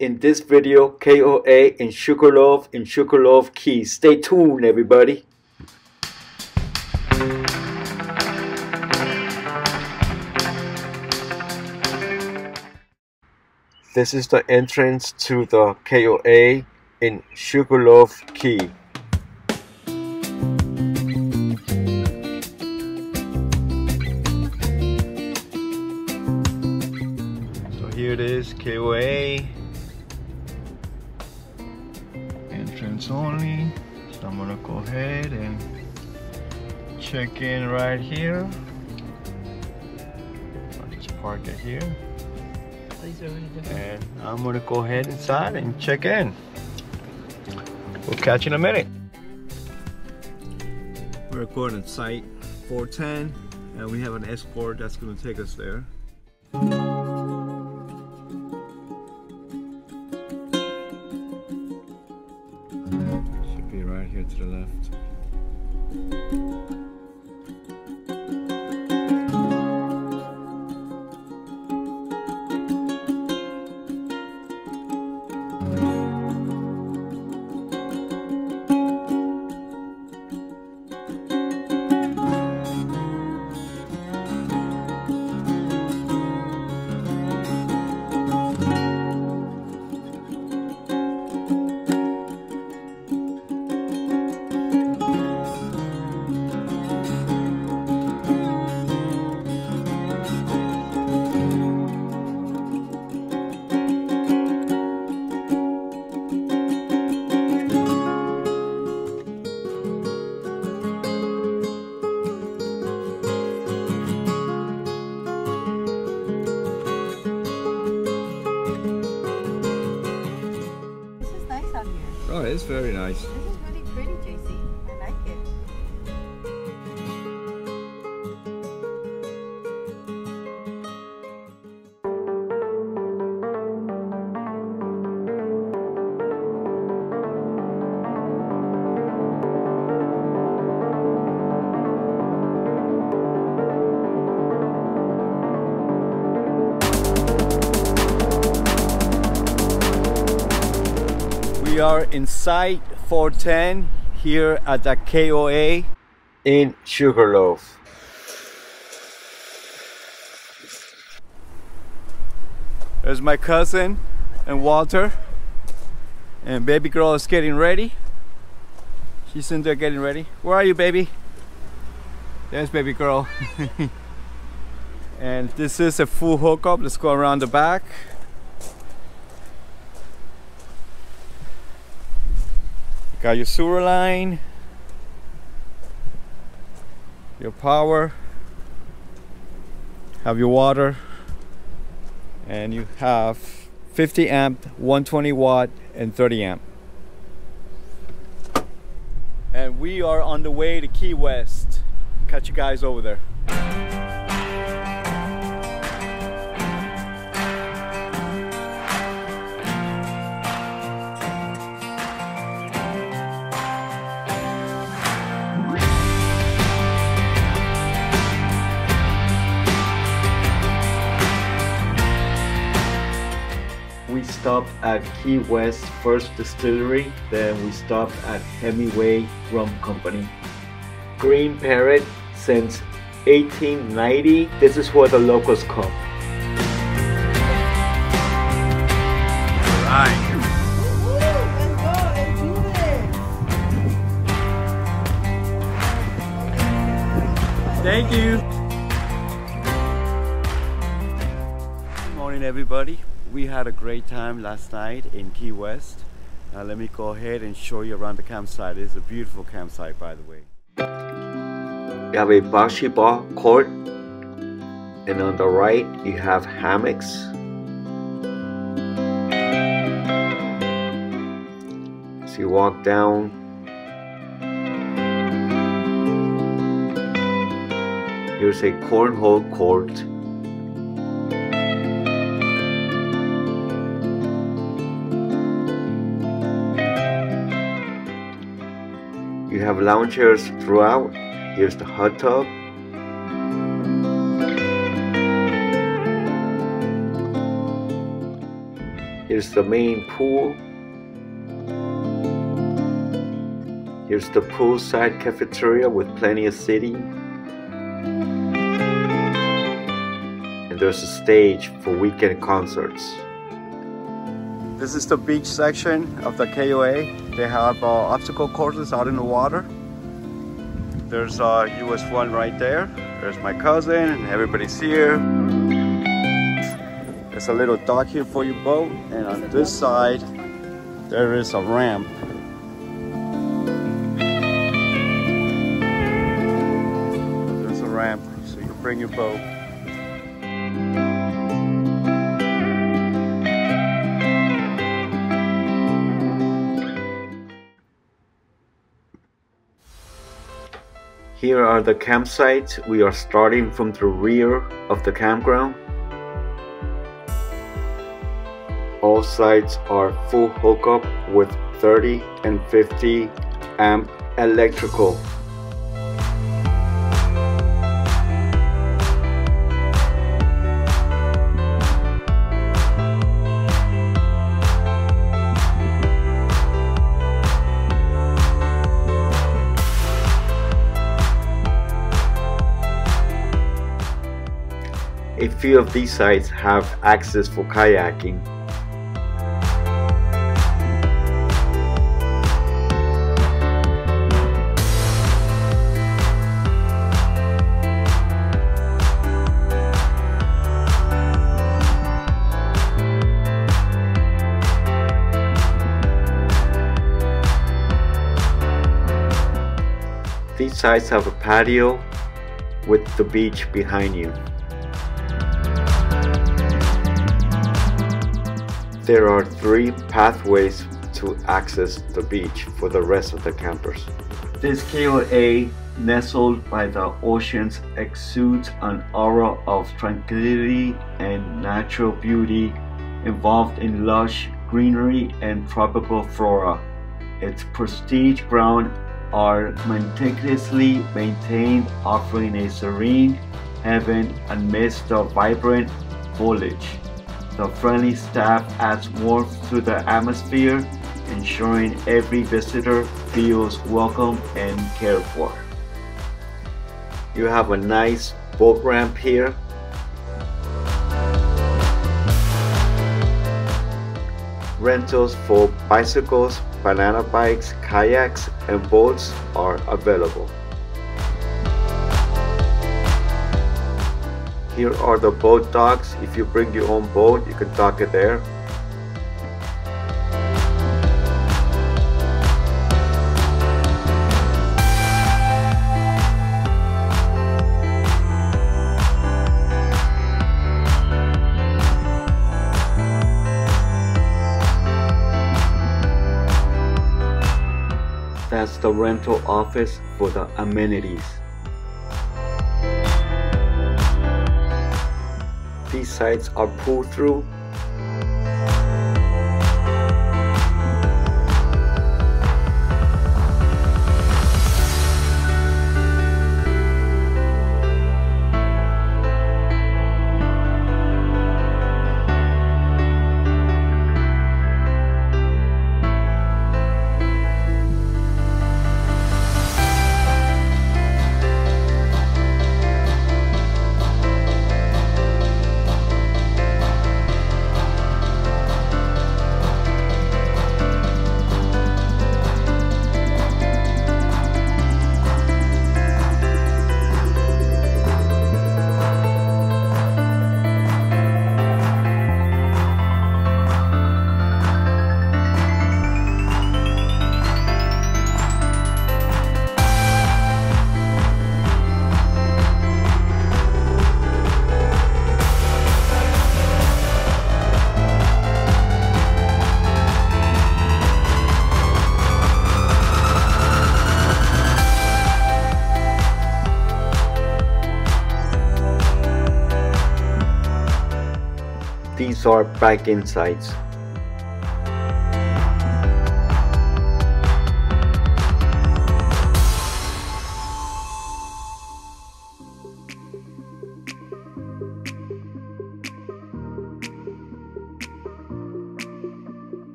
in this video, KOA in Sugarloaf Key. Stay tuned, everybody. This is the entrance to the KOA in Sugarloaf Key. So here it is, KOA. Entrance only. So I'm gonna go ahead and check in right here. I'll just park it here. And I'm gonna go ahead inside and check in. We'll catch you in a minute. We're going to site 410 and we have an escort that's gonna take us there. Should be right here to the left. Oh, it's very nice. This is really pretty, JC. I like it. We are in site 410 here at the KOA in Sugarloaf. There's my cousin and Walter, and baby girl is getting ready. She's in there getting ready. Where are you, baby? There's baby girl. And this is a full hookup. Let's go around the back. Got your sewer line, your power, have your water, and you have 50 amp, 120 watt, and 30 amp. And we are on the way to Key West. Catch you guys over there. Stopped at Key West First Distillery, then we stopped at Hemingway Rum Company. Green Parrot since 1890, this is where the locals come. All right. Thank you. Good morning, everybody. We had a great time last night in Key West. Now let me go ahead and show you around the campsite. It's a beautiful campsite, by the way. You have a basketball court, and on the right you have hammocks. So you walk down. Here's a cornhole court. You have lounge chairs throughout. Here's the hot tub. It Here's the main pool. Here's the poolside cafeteria with plenty of seating. And there's a stage for weekend concerts. This is the beach section of the KOA. They have obstacle courses out in the water. There's US1 right there. There's my cousin and everybody's here. There's a little dock here for your boat. And on this side, there is a ramp. There's a ramp, so you bring your boat. Here are the campsites. We are starting from the rear of the campground. All sites are full hookup with 30 and 50 amp electrical. A few of these sites have access for kayaking. These sites have a patio with the beach behind you. There are three pathways to access the beach for the rest of the campers. This KOA, nestled by the oceans, exudes an aura of tranquility and natural beauty, involved in lush greenery and tropical flora. Its prestige grounds are meticulously maintained, offering a serene heaven amidst the vibrant foliage. The friendly staff adds warmth to the atmosphere, ensuring every visitor feels welcome and cared for. You have a nice boat ramp here. Rentals for bicycles, banana bikes, kayaks, and boats are available. Here are the boat docks. If you bring your own boat, you can dock it there. That's the rental office for the amenities. These sites are pulled through. These are back-in sites.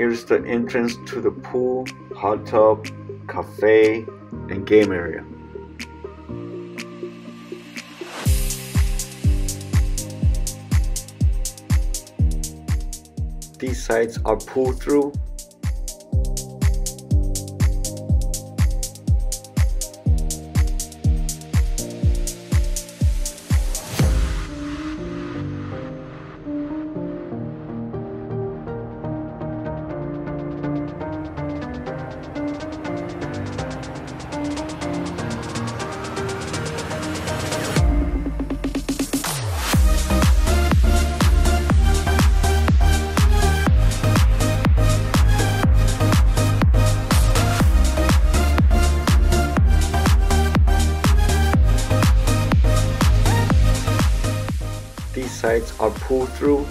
Here's the entrance to the pool, hot tub, cafe, and game area. These sides are pulled through. Sides are pulled through.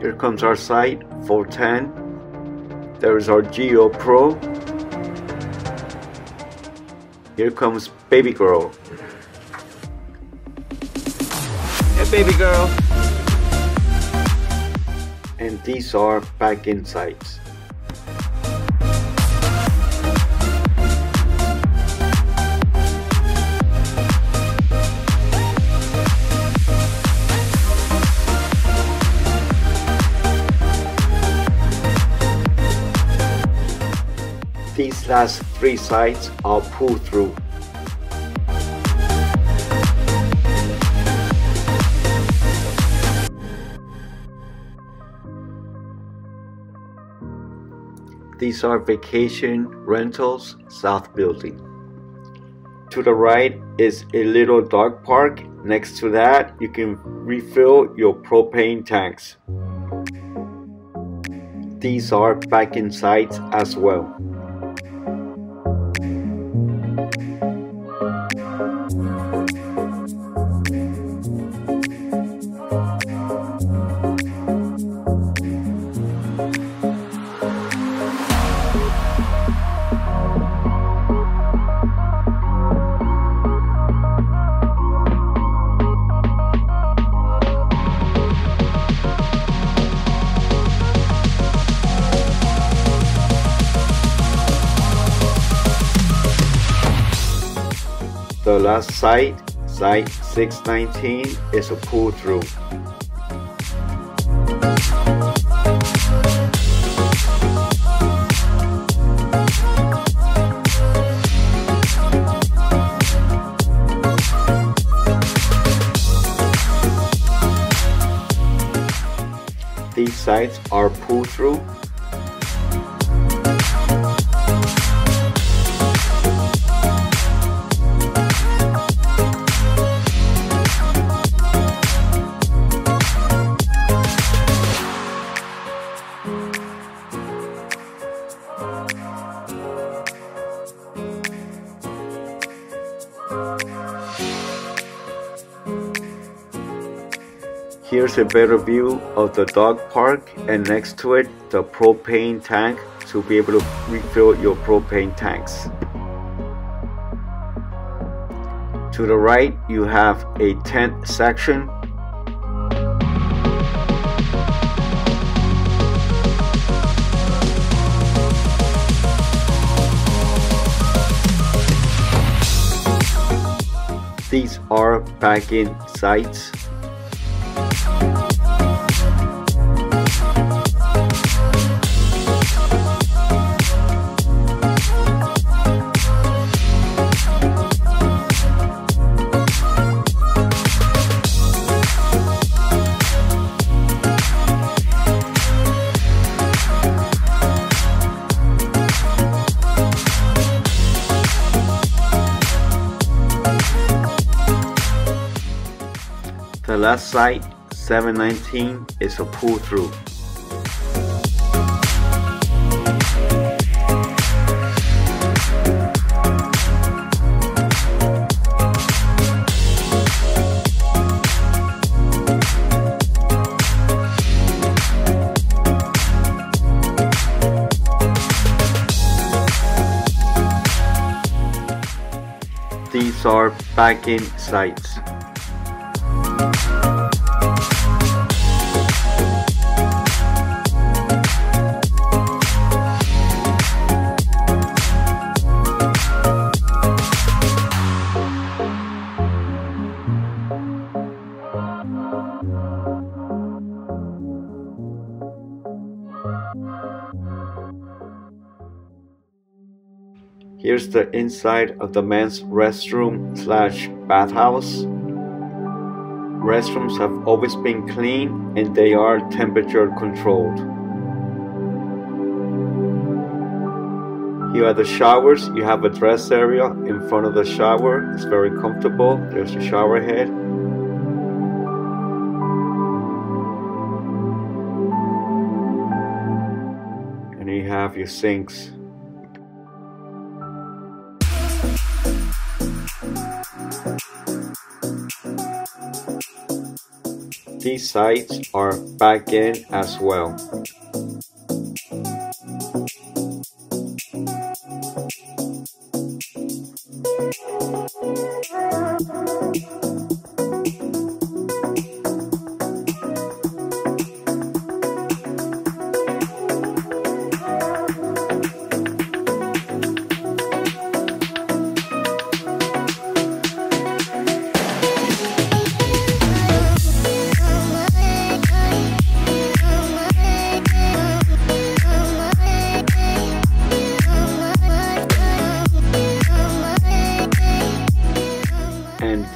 Here comes our site, 410. There is our Geo Pro. Here comes baby girl. Hey baby girl. And these are back-in sites. These last three sites are pulled through. These are vacation rentals, south building. To the right is a little dog park. Next to that, you can refill your propane tanks. These are back-in sites as well. The last site, site 619, is a pull through. These sites are pull through. Here's a better view of the dog park, and next to it the propane tank to be able to refill your propane tanks. To the right you have a tent section. These are back-in sites. left side, 719 is a pull through. These are back-end sights. Here's the inside of the men's restroom / bathhouse. Restrooms have always been clean and they are temperature controlled. Here are the showers. You have a dress area in front of the shower. It's very comfortable. There's the shower head. And you have your sinks. These sides are back end as well.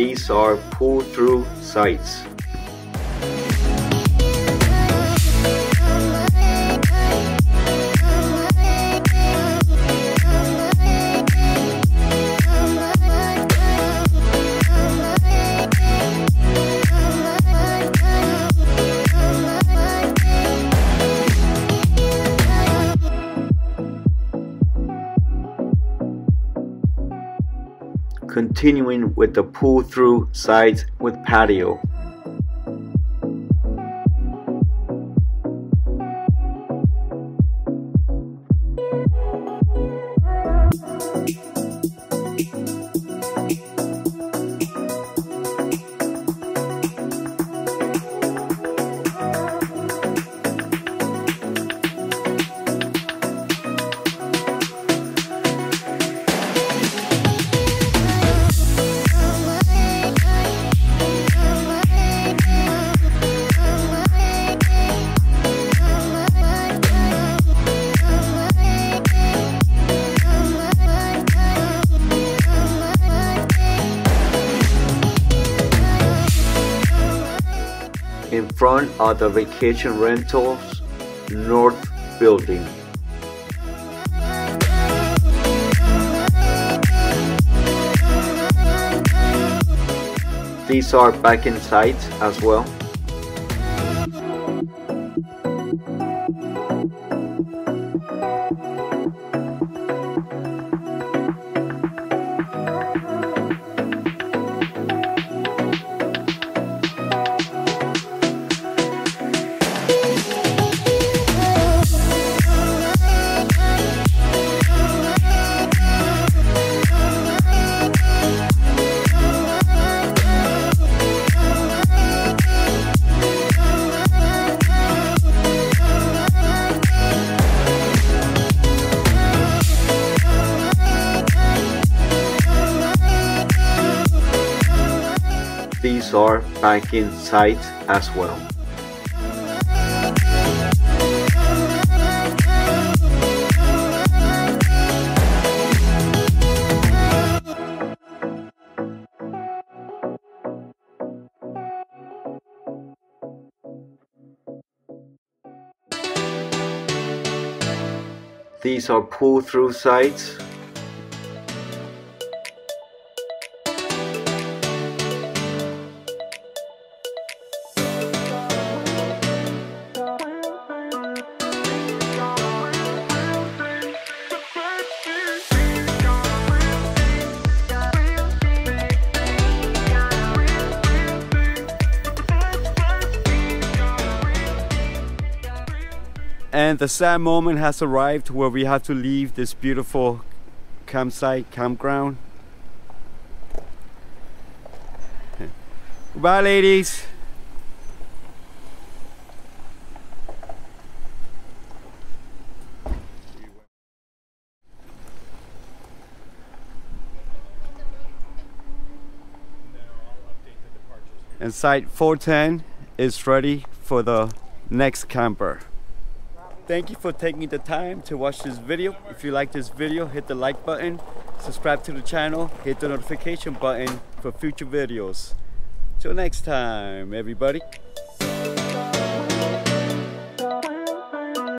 These are pull-through sites. Continuing with the pull-through sides with patio. In front are the Vacation Rentals North building. These are back-end sites as well. These are back in sight as well. These are pull-through sites. And the sad moment has arrived where we have to leave this beautiful campground. Goodbye, ladies. And site 410 is ready for the next camper. Thank you for taking the time to watch this video. If you like this video, hit the like button, subscribe to the channel, hit the notification button for future videos. Till next time, everybody.